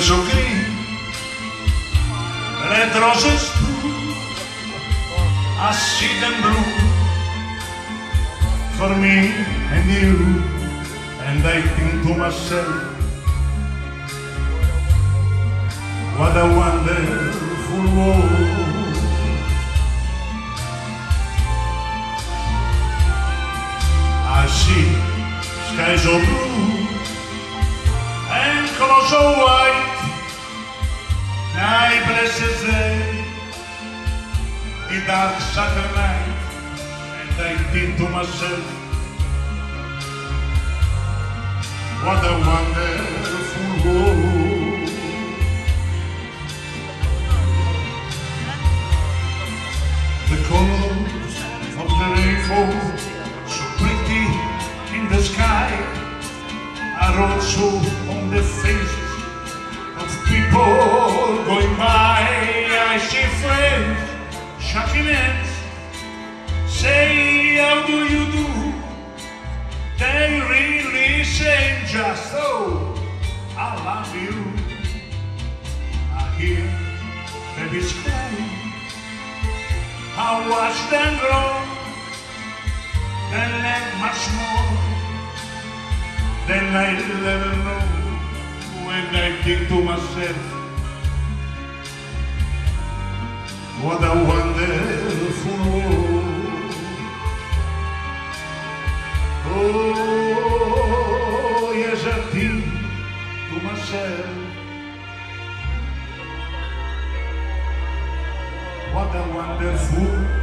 there's a green red roses too. I see them blue for me and you, and I think to myself, what a wonderful world. I see skies so blue and colors so white. My blessed day, the dark summer night, and I think to myself, what a wonderful world. Colors of the rainbow, so pretty in the sky, are also on the faces of people going by. I see friends shaking hands, say how do you do? They really say just oh, I love you. I hear babies crying, I watch them grow, then learn much more than I'll ever know. When I think to myself, what a wonderful world. Oh, yes, I think to myself, what a wonderful